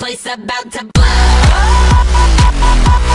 place about to blow.